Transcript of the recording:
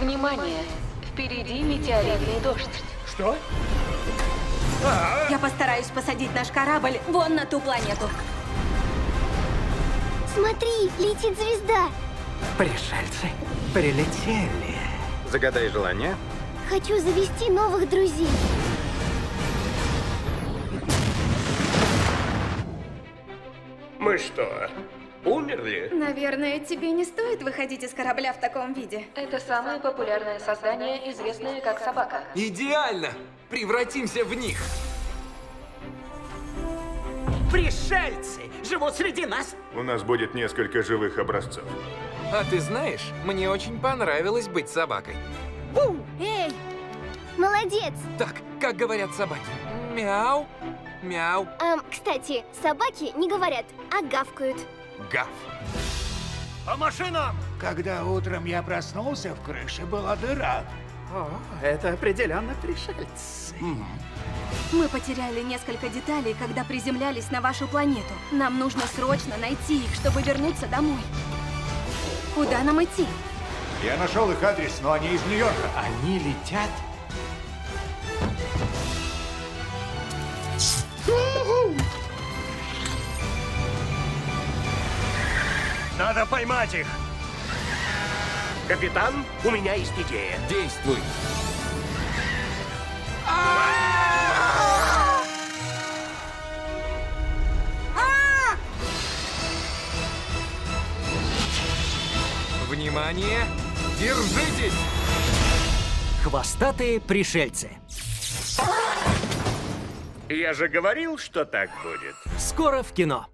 Внимание! Впереди метеоритный дождь. Что? Я постараюсь посадить наш корабль вон на ту планету. Смотри, летит звезда. Пришельцы прилетели. Загадай желание. Хочу завести новых друзей. Мы что, умерли? Наверное, тебе не стоит выходить из корабля в таком виде. Это самое популярное создание, известное как собака. Идеально! Превратимся в них. Пришельцы живут среди нас. У нас будет несколько живых образцов. А ты знаешь, мне очень понравилось быть собакой. Эй, молодец! Так, как говорят собаки? Мяу, мяу. Кстати, собаки не говорят, а гавкают. Гав. По машинам! Когда утром я проснулся, в крыше была дыра. О, это определенно пришельцы. Мы потеряли несколько деталей, когда приземлялись на вашу планету. Нам нужно срочно найти их, чтобы вернуться домой. Куда нам идти? Я нашел их адрес, но они из Нью-Йорка. Они летят? Надо поймать их! Капитан, у меня есть идея. Действуй! Внимание! Держитесь! Хвостатые пришельцы. Я же говорил, что так будет. Скоро в кино.